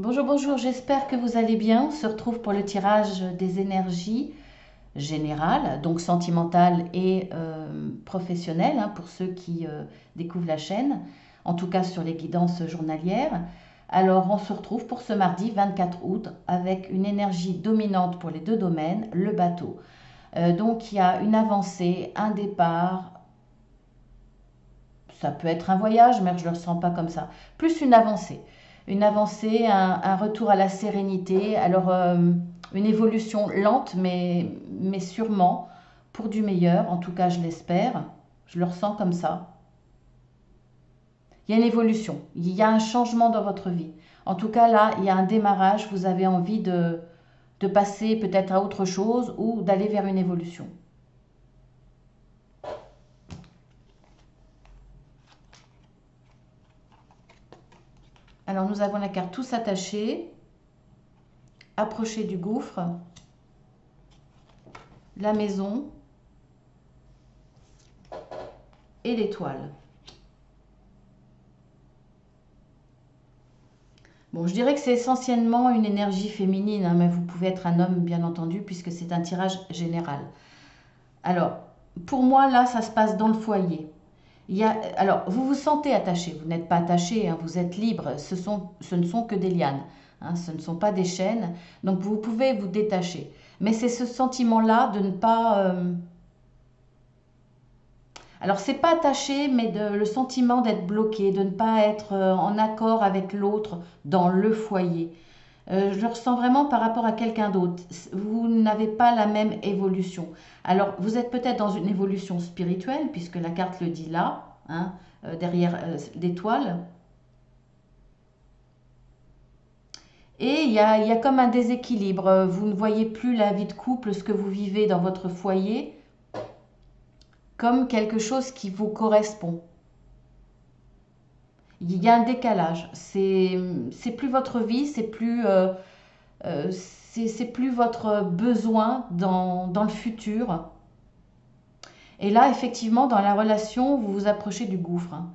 Bonjour, bonjour, j'espère que vous allez bien. On se retrouve pour le tirage des énergies générales, donc sentimentales et professionnelles, hein, pour ceux qui découvrent la chaîne, en tout cas sur les guidances journalières. Alors, on se retrouve pour ce mardi 24 août avec une énergie dominante pour les deux domaines, le bateau. Donc, il y a une avancée, un départ. Ça peut être un voyage, mais je ne le ressens pas comme ça. Plus une avancée. Une avancée, un retour à la sérénité. Alors, une évolution lente, mais sûrement, pour du meilleur. En tout cas, je l'espère. Je le ressens comme ça. Il y a une évolution. Il y a un changement dans votre vie. En tout cas, là, il y a un démarrage. Vous avez envie de passer peut-être à autre chose ou d'aller vers une évolution. Alors, nous avons la carte « Tous attachés »,« Approcher du gouffre »,« La maison » et « L'étoile ». Bon, je dirais que c'est essentiellement une énergie féminine, hein, mais vous pouvez être un homme, bien entendu, puisque c'est un tirage général. Alors, pour moi, là, ça se passe dans le foyer. Alors, vous vous sentez attaché, vous n'êtes pas attaché, hein, vous êtes libre, ce ne sont que des lianes, hein, ce ne sont pas des chaînes, donc vous pouvez vous détacher. Mais c'est ce sentiment-là de ne pas... Alors, c'est pas attaché, mais le sentiment d'être bloqué, de ne pas être en accord avec l'autre dans le foyer. Je le ressens vraiment par rapport à quelqu'un d'autre. Vous n'avez pas la même évolution. Alors, vous êtes peut-être dans une évolution spirituelle, puisque la carte le dit là, hein, derrière l'étoile. Et il y a comme un déséquilibre. Vous ne voyez plus la vie de couple, ce que vous vivez dans votre foyer, comme quelque chose qui vous correspond. Il y a un décalage, c'est plus votre vie, c'est plus votre besoin dans le futur. Et là, effectivement, dans la relation, vous vous approchez du gouffre. Hein.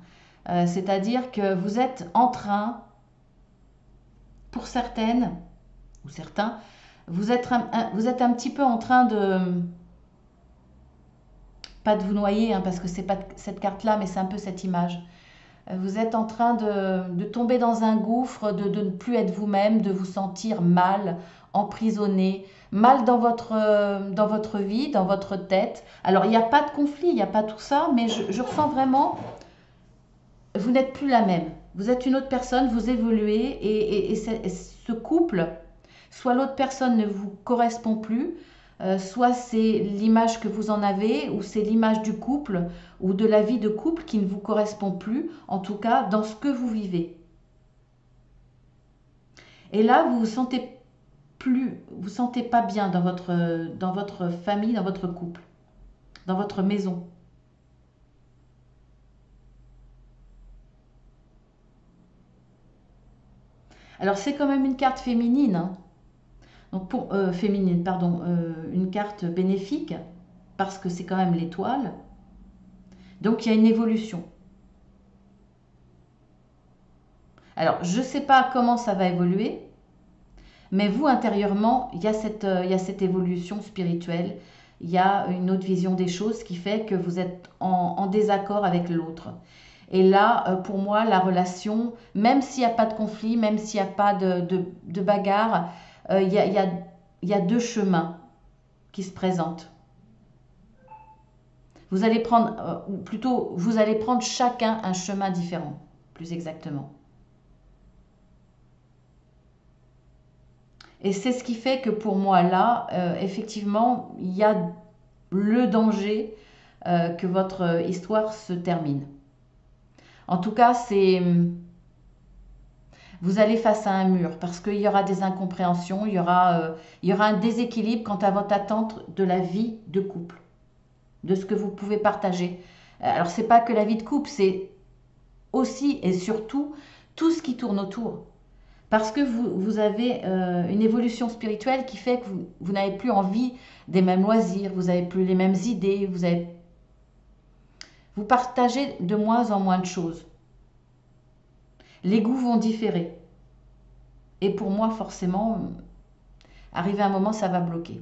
C'est-à-dire que vous êtes en train, pour certaines ou certains, vous êtes un petit peu en train de... Pas de vous noyer, hein, parce que c'est pas cette carte-là, mais c'est un peu cette image. Vous êtes en train de tomber dans un gouffre, de ne plus être vous-même, de vous sentir mal, emprisonné, mal dans votre vie, dans votre tête. Alors, il n'y a pas de conflit, il n'y a pas tout ça, mais je ressens vraiment, vous n'êtes plus la même. Vous êtes une autre personne, vous évoluez et ce couple, soit l'autre personne ne vous correspond plus, soit c'est l'image que vous en avez ou c'est l'image du couple ou de la vie de couple qui ne vous correspond plus, en tout cas dans ce que vous vivez. Et là, vous vous sentez pas bien dans votre famille, dans votre couple, dans votre maison. Alors, c'est quand même une carte féminine, hein. Donc féminine, pardon, une carte bénéfique, parce que c'est quand même l'étoile. Donc, il y a une évolution. Alors, je ne sais pas comment ça va évoluer, mais vous, intérieurement, il y a cette évolution spirituelle, il y a une autre vision des choses qui fait que vous êtes en désaccord avec l'autre. Et là, pour moi, la relation, même s'il n'y a pas de conflit, même s'il n'y a pas de bagarre, il y a deux chemins qui se présentent. Vous allez prendre, ou plutôt, vous allez prendre chacun un chemin différent, plus exactement. Et c'est ce qui fait que pour moi, là, effectivement, il y a le danger que votre histoire se termine. En tout cas, c'est... Vous allez face à un mur parce qu'il y aura des incompréhensions, il y aura un déséquilibre quant à votre attente de la vie de couple, de ce que vous pouvez partager. Alors, ce n'est pas que la vie de couple, c'est aussi et surtout tout ce qui tourne autour. Parce que vous avez une évolution spirituelle qui fait que vous n'avez plus envie des mêmes loisirs, vous n'avez plus les mêmes idées, vous partagez de moins en moins de choses. Les goûts vont différer. Et pour moi, forcément, arrivé à un moment, ça va bloquer.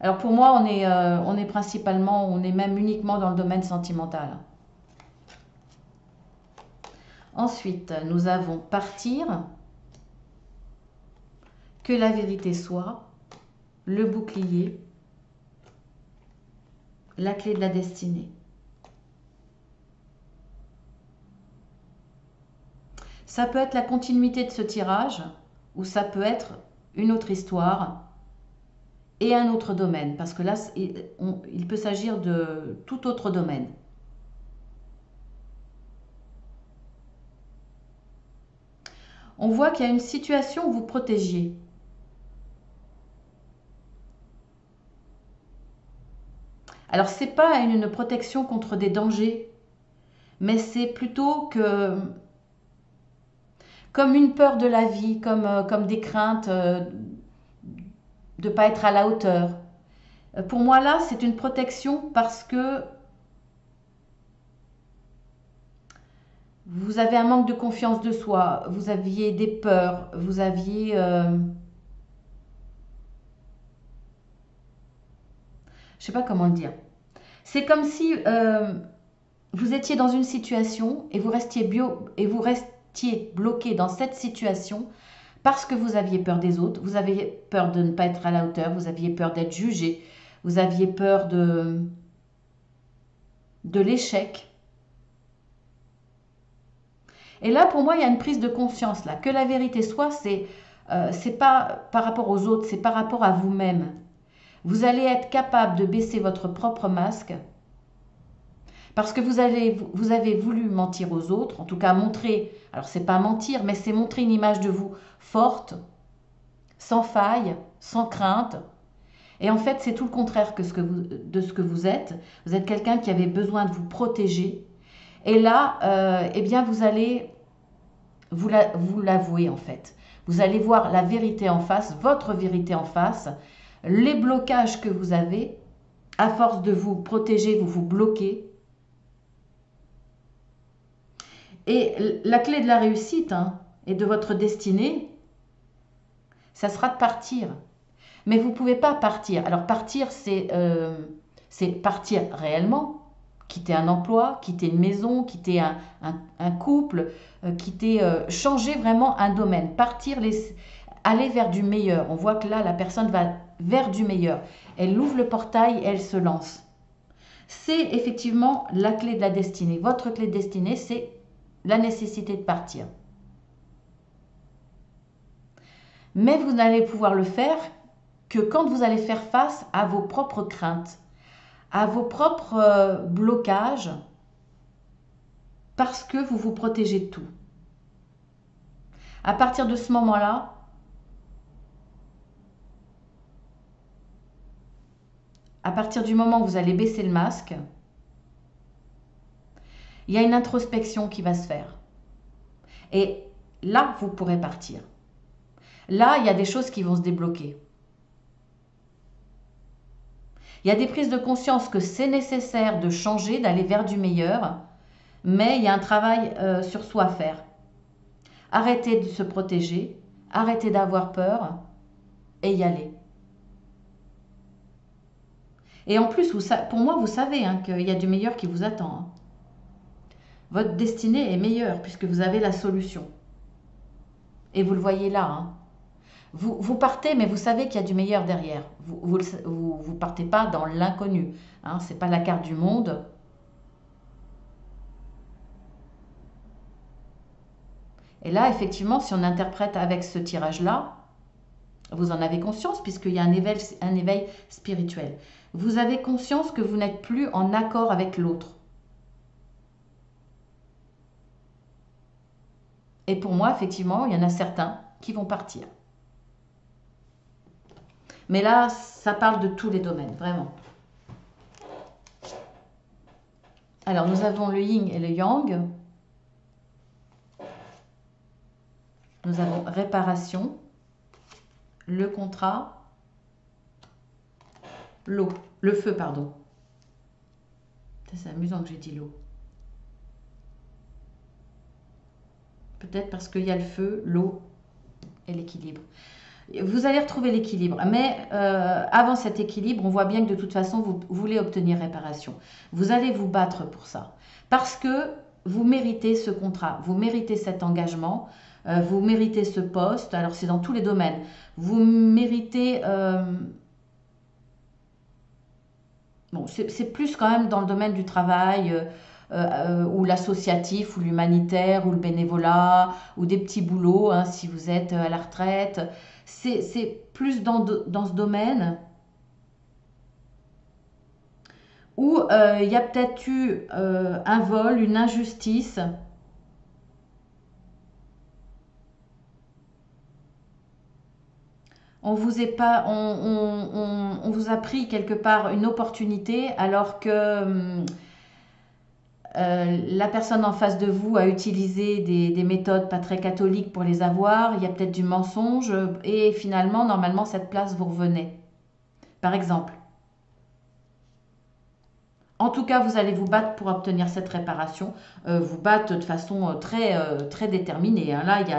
Alors pour moi, on est principalement, on est même uniquement dans le domaine sentimental. Ensuite, nous avons partir, que la vérité soit, le bouclier, la clé de la destinée. Ça peut être la continuité de ce tirage ou ça peut être une autre histoire et un autre domaine. Parce que là, il peut s'agir de tout autre domaine. On voit qu'il y a une situation où vous protégiez. Alors, ce n'est pas une protection contre des dangers, mais c'est plutôt que comme une peur de la vie, comme des craintes de ne pas être à la hauteur. Pour moi, là, c'est une protection parce que vous avez un manque de confiance de soi, vous aviez des peurs, vous aviez... je ne sais pas comment le dire. C'est comme si vous étiez dans une situation et vous restiez bloqué dans cette situation parce que vous aviez peur des autres, vous aviez peur de ne pas être à la hauteur, vous aviez peur d'être jugé, vous aviez peur de l'échec. Et là, pour moi, il y a une prise de conscience là. Que la vérité soit, c'est pas par rapport aux autres, c'est par rapport à vous-même. Vous allez être capable de baisser votre propre masque parce que vous avez voulu mentir aux autres, en tout cas montrer, alors c'est pas mentir, mais c'est montrer une image de vous forte, sans faille, sans crainte. Et en fait, c'est tout le contraire de ce que vous êtes. Vous êtes quelqu'un qui avait besoin de vous protéger. Et là, eh bien, vous allez vous l'avouer en fait. Vous allez voir la vérité en face, votre vérité en face, les blocages que vous avez, à force de vous protéger, vous vous bloquez. Et la clé de la réussite et de votre destinée, ça sera de partir. Mais vous ne pouvez pas partir. Alors partir, c'est partir réellement. Quitter un emploi, quitter une maison, quitter un couple, quitter, changer vraiment un domaine. Partir, aller vers du meilleur. On voit que là, la personne va vers du meilleur. Elle ouvre le portail et elle se lance. C'est effectivement la clé de la destinée. Votre clé de destinée, c'est la nécessité de partir. Mais vous n'allez pouvoir le faire que quand vous allez faire face à vos propres craintes, à vos propres blocages, parce que vous vous protégez de tout. À partir de ce moment-là, à partir du moment où vous allez baisser le masque, il y a une introspection qui va se faire. Et là, vous pourrez partir. Là, il y a des choses qui vont se débloquer. Il y a des prises de conscience que c'est nécessaire de changer, d'aller vers du meilleur, mais il y a un travail sur soi à faire. Arrêtez de se protéger, arrêtez d'avoir peur et y aller. Et en plus, pour moi, vous savez qu'il y a du meilleur qui vous attend. Votre destinée est meilleure puisque vous avez la solution. Et vous le voyez là. Vous partez, mais vous savez qu'il y a du meilleur derrière. Vous ne partez pas dans l'inconnu. Ce n'est pas la carte du monde. Et là, effectivement, si on interprète avec ce tirage-là, vous en avez conscience puisqu'il y a un éveil spirituel. Vous avez conscience que vous n'êtes plus en accord avec l'autre. Et pour moi, effectivement, il y en a certains qui vont partir. Mais là, ça parle de tous les domaines, vraiment. Alors, nous avons le yin et le yang. Nous avons réparation, le contrat, l'eau, le feu, pardon. C'est amusant que j'ai dit l'eau. Peut-être parce qu'il y a le feu, l'eau et l'équilibre. Vous allez retrouver l'équilibre, mais avant cet équilibre, on voit bien que de toute façon, vous voulez obtenir réparation. Vous allez vous battre pour ça, parce que vous méritez ce contrat, vous méritez cet engagement, vous méritez ce poste, alors c'est dans tous les domaines, vous méritez... Bon, c'est plus quand même dans le domaine du travail... ou l'associatif, ou l'humanitaire, ou le bénévolat, ou des petits boulots, hein, si vous êtes à la retraite. C'est plus dans ce domaine où il y a peut-être eu un vol, une injustice. On vous a pris quelque part une opportunité alors que... la personne en face de vous a utilisé des méthodes pas très catholiques pour les avoir, il y a peut-être du mensonge et finalement, normalement, cette place vous revenait, par exemple. En tout cas, vous allez vous battre pour obtenir cette réparation, vous battre de façon très, très déterminée. Hein. Là, il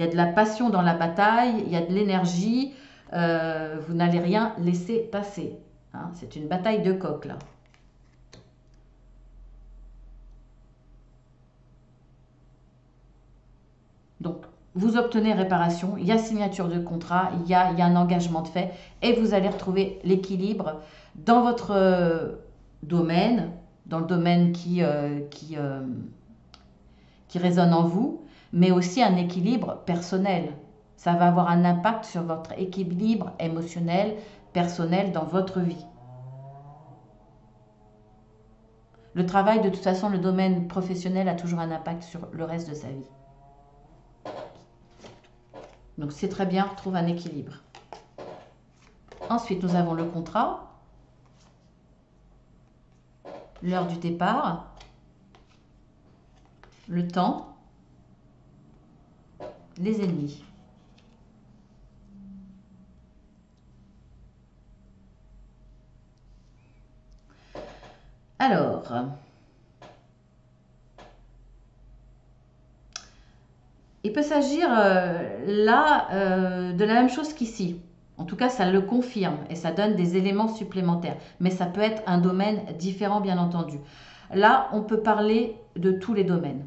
y a de la passion dans la bataille, il y a de l'énergie, vous n'allez rien laisser passer. Hein. C'est une bataille de coq, là. Donc, vous obtenez réparation, il y a signature de contrat, il y a un engagement de fait et vous allez retrouver l'équilibre dans votre domaine, dans le domaine qui résonne en vous, mais aussi un équilibre personnel. Ça va avoir un impact sur votre équilibre émotionnel, personnel dans votre vie. Le travail, de toute façon, le domaine professionnel a toujours un impact sur le reste de sa vie. Donc, c'est très bien, on retrouve un équilibre. Ensuite, nous avons le contrat, l'heure du départ, le temps, les ennemis. Alors... Il peut s'agir là de la même chose qu'ici. En tout cas, ça le confirme et ça donne des éléments supplémentaires. Mais ça peut être un domaine différent, bien entendu. Là, on peut parler de tous les domaines.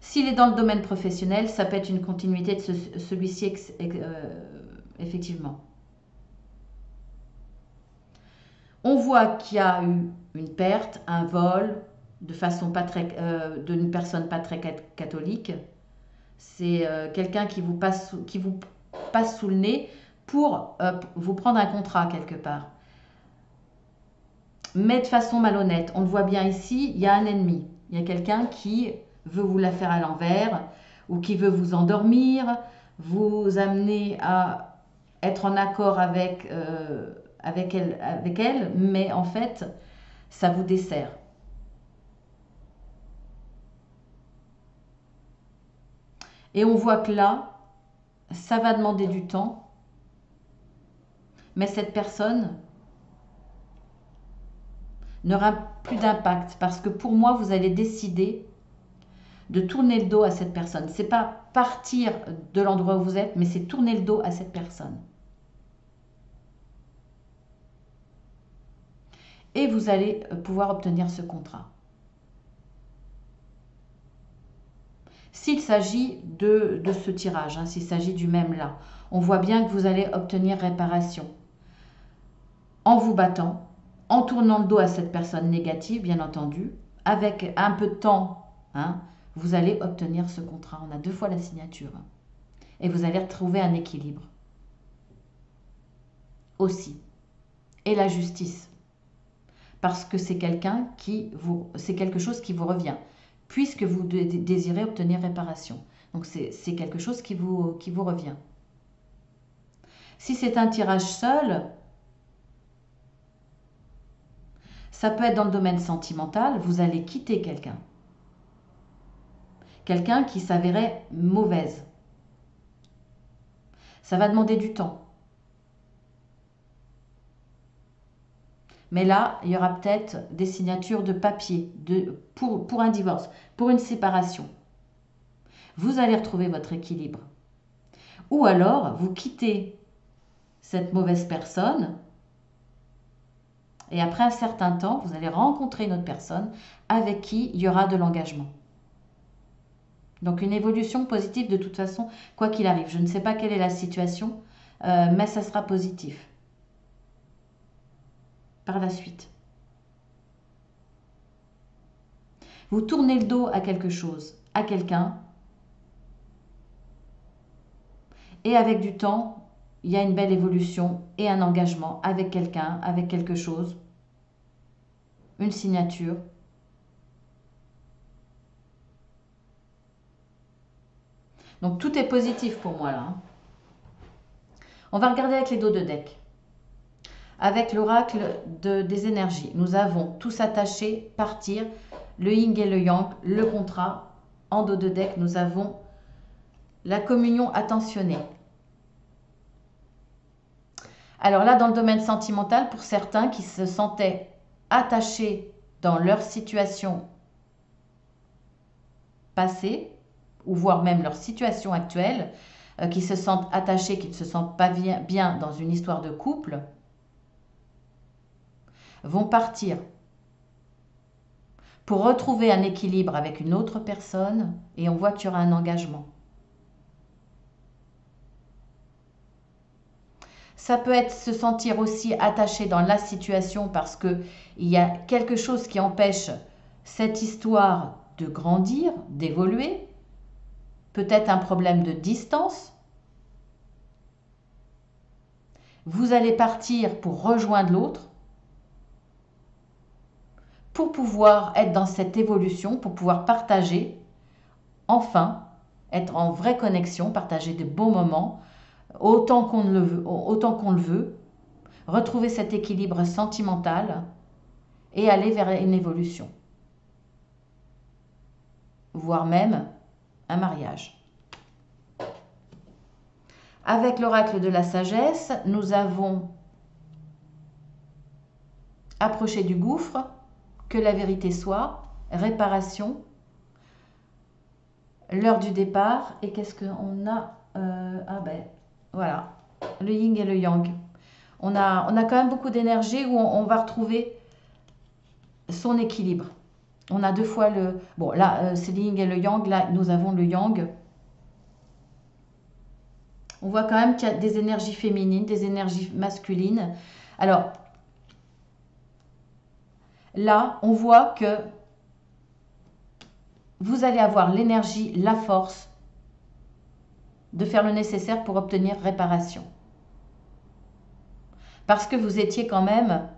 S'il est dans le domaine professionnel, ça peut être une continuité de celui-ci, effectivement. On voit qu'il y a eu une perte, un vol, d'une personne pas très catholique. C'est quelqu'un qui vous passe sous le nez pour vous prendre un contrat quelque part. Mais de façon malhonnête, on le voit bien ici, il y a un ennemi. Il y a quelqu'un qui veut vous la faire à l'envers ou qui veut vous endormir, vous amener à être en accord avec elle, mais en fait, ça vous dessert. Et on voit que là, ça va demander du temps. Mais cette personne n'aura plus d'impact. Parce que pour moi, vous allez décider de tourner le dos à cette personne. Ce n'est pas partir de l'endroit où vous êtes, mais c'est tourner le dos à cette personne. Et vous allez pouvoir obtenir ce contrat. S'il s'agit de ce tirage, hein, s'il s'agit du même là, on voit bien que vous allez obtenir réparation en vous battant, en tournant le dos à cette personne négative, bien entendu, avec un peu de temps, hein, vous allez obtenir ce contrat. On a deux fois la signature hein, et vous allez retrouver un équilibre aussi et la justice parce que c'est quelque chose qui vous revient. Puisque vous désirez obtenir réparation. Donc, c'est quelque chose qui vous revient. Si c'est un tirage seul, ça peut être dans le domaine sentimental, vous allez quitter quelqu'un. Quelqu'un qui s'avérait mauvaise. Ça va demander du temps. Mais là, il y aura peut-être des signatures de papier pour un divorce, pour une séparation. vous allez retrouver votre équilibre. Ou alors, vous quittez cette mauvaise personne et après un certain temps, vous allez rencontrer une autre personne avec qui il y aura de l'engagement. Donc, une évolution positive de toute façon, quoi qu'il arrive. Je ne sais pas quelle est la situation, mais ça sera positif par la suite. Vous tournez le dos à quelque chose, à quelqu'un. Et avec du temps, il y a une belle évolution et un engagement avec quelqu'un, avec quelque chose, une signature. Donc, tout est positif pour moi, là. On va regarder avec les dos de deck. Avec l'oracle des énergies, nous avons tous attachés, partir, le yin et le yang, le contrat. En dos de deck, nous avons la communion attentionnée. Alors là, dans le domaine sentimental, pour certains qui se sentaient attachés dans leur situation passée, ou voire même leur situation actuelle, qui se sentent attachés, qui ne se sentent pas bien dans une histoire de couple, vont partir pour retrouver un équilibre avec une autre personne et on voit qu'il y aura un engagement. Ça peut être se sentir aussi attaché dans la situation parce qu'il y a quelque chose qui empêche cette histoire de grandir, d'évoluer. Peut-être un problème de distance. Vous allez partir pour rejoindre l'autre, pour pouvoir être dans cette évolution, pour pouvoir partager, enfin, être en vraie connexion, partager de beaux moments, autant qu'on le veut, retrouver cet équilibre sentimental et aller vers une évolution, voire même un mariage. Avec l'oracle de la sagesse, nous avons approché du gouffre, que la vérité soit, réparation, l'heure du départ, et qu'est-ce qu'on a voilà, le yin et le yang. On a quand même beaucoup d'énergie où on va retrouver son équilibre. On a deux fois le... Bon, là, c'est le yin et le yang. Là, nous avons le yang. On voit quand même qu'il y a des énergies féminines, des énergies masculines. Alors, là, on voit que vous allez avoir l'énergie, la force de faire le nécessaire pour obtenir réparation. Parce que vous étiez quand même...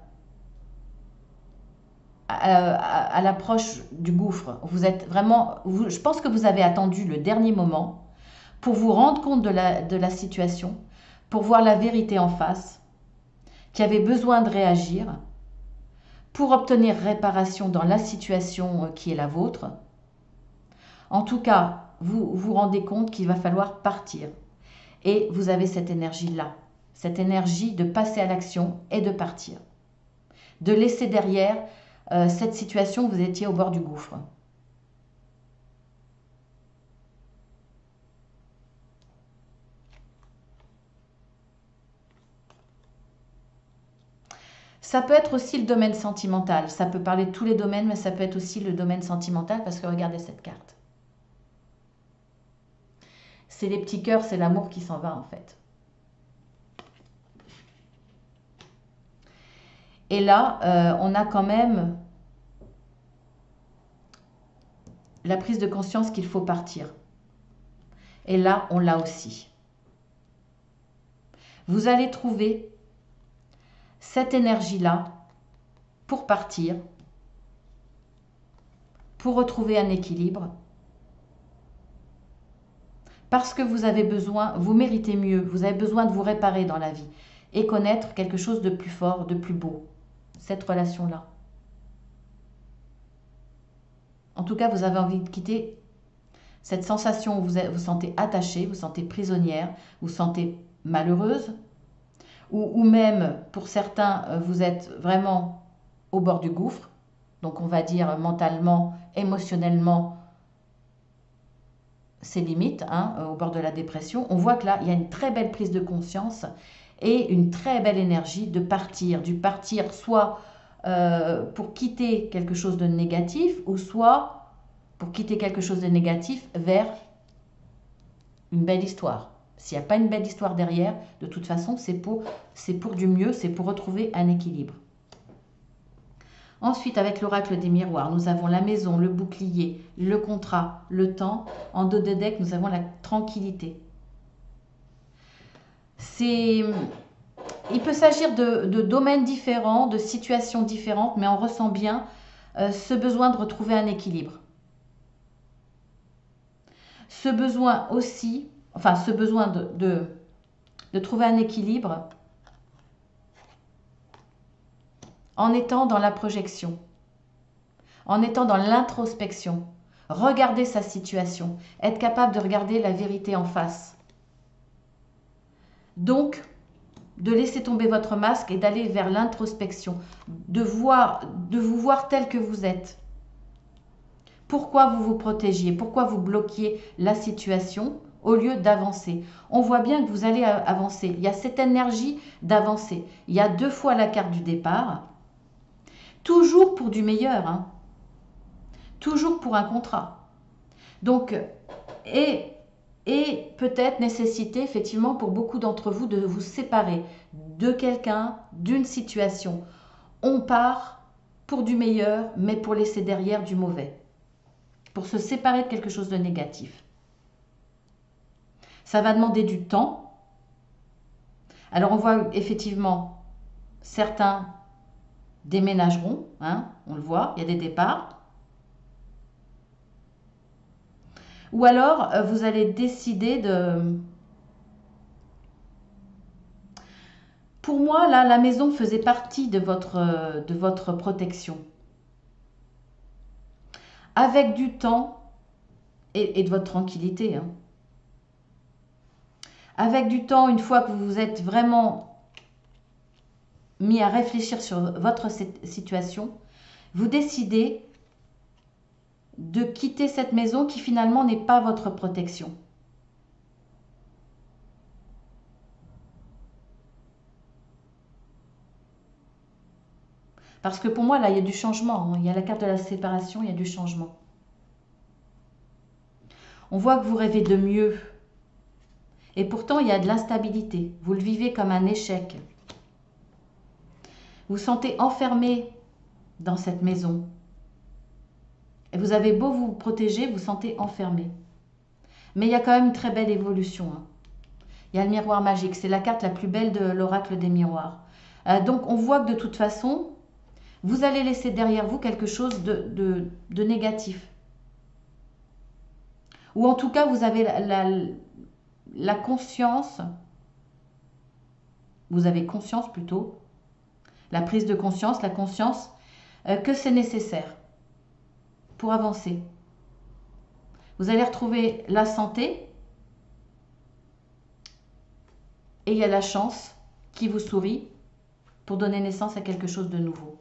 à l'approche du gouffre. Vous êtes vraiment, je pense que vous avez attendu le dernier moment pour vous rendre compte de la situation, pour voir la vérité en face, qui avait besoin de réagir pour obtenir réparation dans la situation qui est la vôtre. En tout cas, vous vous rendez compte qu'il va falloir partir. Et vous avez cette énergie-là, cette énergie de passer à l'action et de partir. De laisser derrière cette situation, vous étiez au bord du gouffre. Ça peut être aussi le domaine sentimental. Ça peut parler de tous les domaines, mais ça peut être aussi le domaine sentimental parce que regardez cette carte. C'est les petits cœurs, c'est l'amour qui s'en va en fait. Et là, on a quand même la prise de conscience qu'il faut partir. Et là, on l'a aussi. Vous allez trouver cette énergie-là pour partir, pour retrouver un équilibre. Parce que vous avez besoin, vous méritez mieux, vous avez besoin de vous réparer dans la vie et connaître quelque chose de plus fort, de plus beau. Cette relation-là. En tout cas, vous avez envie de quitter cette sensation où vous vous sentez attaché, vous sentez prisonnière, vous sentez malheureuse, ou même, pour certains, vous êtes vraiment au bord du gouffre, donc on va dire mentalement, émotionnellement, ses limites, hein, au bord de la dépression, on voit que là, il y a une très belle prise de conscience et une très belle énergie de partir, soit pour quitter quelque chose de négatif ou soit pour quitter quelque chose de négatif vers une belle histoire. S'il n'y a pas une belle histoire derrière, de toute façon, c'est pour du mieux, c'est pour retrouver un équilibre. Ensuite, avec l'oracle des miroirs, nous avons la maison, le bouclier, le contrat, le temps. En dos de deck, nous avons la tranquillité. Il peut s'agir de domaines différents, de situations différentes, mais on ressent bien ce besoin de retrouver un équilibre. Ce besoin aussi, enfin ce besoin de trouver un équilibre en étant dans la projection, en étant dans l'introspection, regarder sa situation, être capable de regarder la vérité en face. Donc, de laisser tomber votre masque et d'aller vers l'introspection, de vous voir tel que vous êtes. Pourquoi vous vous protégiez? Pourquoi vous bloquiez la situation au lieu d'avancer? On voit bien que vous allez avancer. Il y a cette énergie d'avancer. Il y a deux fois la carte du départ. Toujours pour du meilleur, hein. Toujours pour un contrat. Donc, et peut-être nécessité effectivement pour beaucoup d'entre vous de vous séparer de quelqu'un, d'une situation. On part pour du meilleur, mais pour laisser derrière du mauvais. Pour se séparer de quelque chose de négatif. Ça va demander du temps. Alors on voit effectivement, certains déménageront, hein, on le voit, il y a des départs. Ou alors, vous allez décider de... Pour moi, là, la maison faisait partie de votre protection. Avec du temps et de votre tranquillité. Hein. Avec du temps, une fois que vous vous êtes vraiment mis à réfléchir sur votre situation, vous décidez de quitter cette maison qui finalement n'est pas votre protection. Parce que pour moi, là, il y a du changement. Hein. Il y a la carte de la séparation, il y a du changement. On voit que vous rêvez de mieux. Et pourtant, il y a de l'instabilité. Vous le vivez comme un échec. Vous vous sentez enfermé dans cette maison. Et vous avez beau vous protéger, vous vous sentez enfermé. Mais il y a quand même une très belle évolution. Hein. Il y a le miroir magique. C'est la carte la plus belle de l'oracle des miroirs. Donc, on voit que de toute façon, vous allez laisser derrière vous quelque chose de négatif. Ou en tout cas, vous avez la conscience, vous avez conscience plutôt, la prise de conscience, la conscience que c'est nécessaire. Pour avancer, vous allez retrouver la santé et il y a la chance qui vous sourit pour donner naissance à quelque chose de nouveau.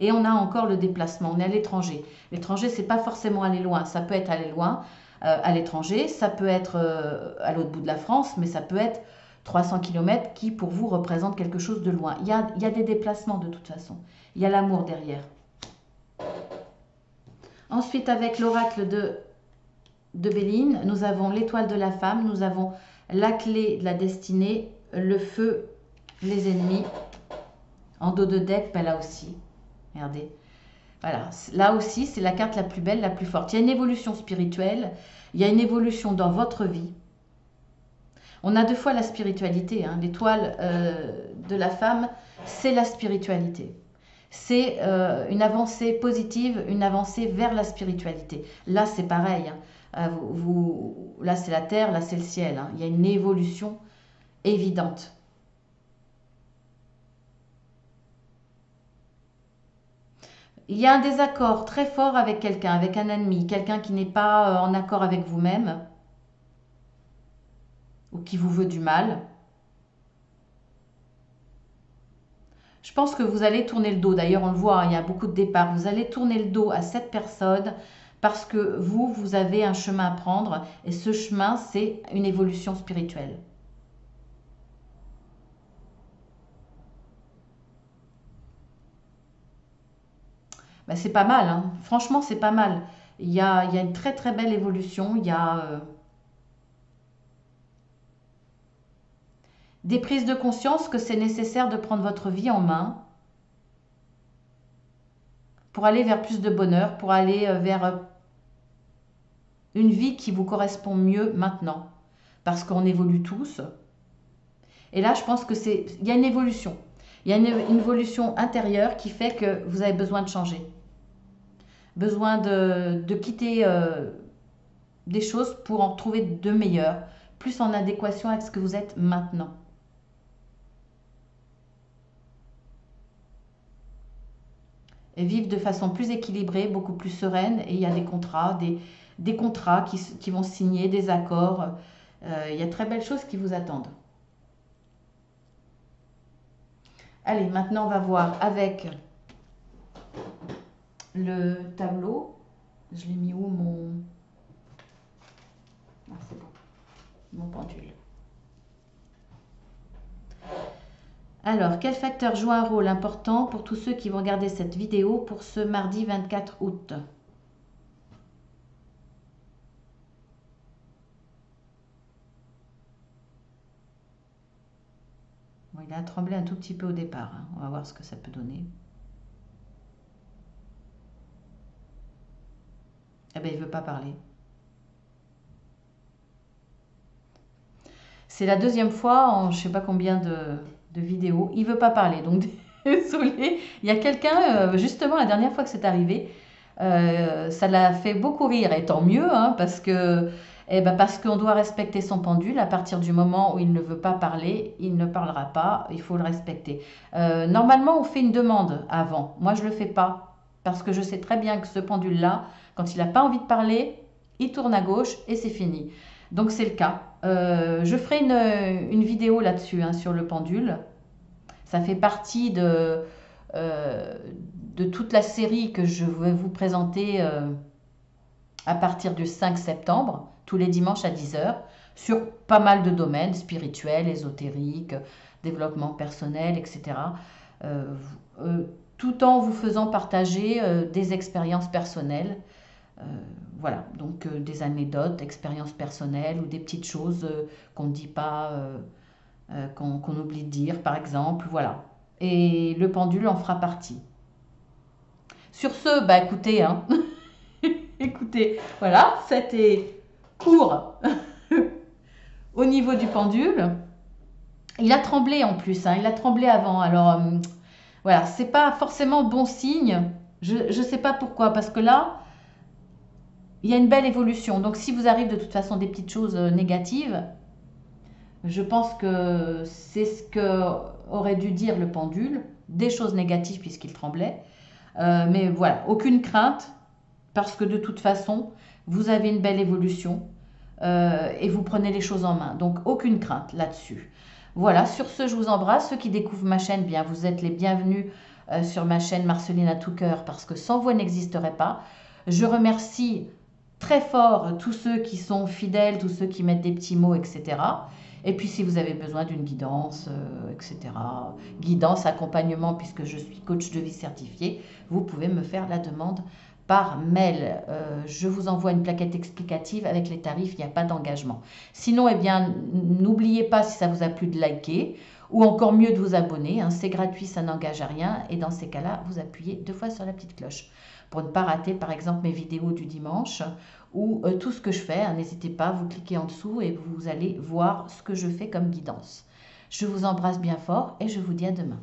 Et on a encore le déplacement, on est à l'étranger. L'étranger, c'est pas forcément aller loin, ça peut être aller loin à l'étranger, ça peut être à l'autre bout de la France, mais ça peut être 300 km qui pour vous représente quelque chose de loin. Il y a des déplacements de toute façon, il y a l'amour derrière. Ensuite, avec l'oracle de Béline, nous avons l'étoile de la femme, nous avons la clé de la destinée, le feu, les ennemis. En dos de deck, ben là aussi, regardez. Voilà, là aussi, c'est la carte la plus belle, la plus forte. Il y a une évolution spirituelle, il y a une évolution dans votre vie. On a deux fois la spiritualité, hein. L'étoile de la femme, c'est la spiritualité. C'est une avancée positive, une avancée vers la spiritualité. Là, c'est pareil. Hein. Là, c'est la terre, là, c'est le ciel. Hein. Il y a une évolution évidente. Il y a un désaccord très fort avec quelqu'un, avec un ennemi, quelqu'un qui n'est pas en accord avec vous-même ou qui vous veut du mal. Je pense que vous allez tourner le dos, d'ailleurs on le voit, hein, il y a beaucoup de départs, vous allez tourner le dos à cette personne parce que vous, vous avez un chemin à prendre et ce chemin, c'est une évolution spirituelle. Ben, c'est pas mal, hein. Franchement, c'est pas mal. Il y a une très très belle évolution, il y a des prises de conscience que c'est nécessaire de prendre votre vie en main pour aller vers plus de bonheur, pour aller vers une vie qui vous correspond mieux maintenant, parce qu'on évolue tous. Et là, je pense que il y a une évolution. Il y a une évolution intérieure qui fait que vous avez besoin de changer. Besoin de quitter des choses pour en trouver de meilleures, plus en adéquation avec ce que vous êtes maintenant. Et vivre de façon plus équilibrée, beaucoup plus sereine. Et il y a des contrats, des contrats qui vont signer, des accords. Il y a de très belles choses qui vous attendent. Allez, maintenant on va voir avec le tableau. Je l'ai mis où mon... Ah, c'est bon. Mon pendule. Alors, quel facteur joue un rôle important pour tous ceux qui vont regarder cette vidéo pour ce mardi 24 août? Bon, il a tremblé un tout petit peu au départ, hein. On va voir ce que ça peut donner. Eh bien, il ne veut pas parler. C'est la deuxième fois en je ne sais pas combien de vidéos. Il ne veut pas parler, donc désolé. Il y a quelqu'un, justement, la dernière fois que c'est arrivé, ça l'a fait beaucoup rire, et tant mieux, hein, parce que, eh ben, parce qu'on doit respecter son pendule. À partir du moment où il ne veut pas parler, il ne parlera pas, il faut le respecter. Normalement, on fait une demande avant. Moi, je ne le fais pas. Parce que je sais très bien que ce pendule-là, quand il n'a pas envie de parler, il tourne à gauche et c'est fini. Donc c'est le cas. Je ferai une vidéo là-dessus, hein, sur le pendule. Ça fait partie de toute la série que je vais vous présenter à partir du 5 septembre, tous les dimanches à 10 h, sur pas mal de domaines spirituels, ésotériques, développement personnel, etc. Tout en vous faisant partager des expériences personnelles. Voilà, donc des anecdotes, expériences personnelles ou des petites choses qu'on ne dit pas, qu'on oublie de dire, par exemple. Voilà, et le pendule en fera partie. Sur ce, bah écoutez, hein, écoutez, voilà, c'était court au niveau du pendule. Il a tremblé en plus, hein, il a tremblé avant, alors... Voilà, c'est pas forcément bon signe, je sais pas pourquoi, parce que là, il y a une belle évolution. Donc, si vous arrive de toute façon des petites choses négatives, je pense que c'est ce qu'aurait dû dire le pendule, des choses négatives puisqu'il tremblait. Mais voilà, aucune crainte, parce que de toute façon, vous avez une belle évolution et vous prenez les choses en main. Donc, aucune crainte là-dessus. Voilà, sur ce, je vous embrasse. Ceux qui découvrent ma chaîne, bien, vous êtes les bienvenus sur ma chaîne Marceline Atoutcoeur, parce que sans vous, elle n'existerait pas. Je remercie très fort tous ceux qui sont fidèles, tous ceux qui mettent des petits mots, etc. Et puis, si vous avez besoin d'une guidance, etc., guidance, accompagnement, puisque je suis coach de vie certifiée, vous pouvez me faire la demande par mail. Je vous envoie une plaquette explicative avec les tarifs, il n'y a pas d'engagement. Sinon, eh bien, n'oubliez pas, si ça vous a plu, de liker ou encore mieux de vous abonner, hein. C'est gratuit, ça n'engage à rien et dans ces cas-là, vous appuyez 2 fois sur la petite cloche pour ne pas rater, par exemple, mes vidéos du dimanche ou tout ce que je fais. N'hésitez pas, vous cliquez en dessous et vous allez voir ce que je fais comme guidance. Je vous embrasse bien fort et je vous dis à demain.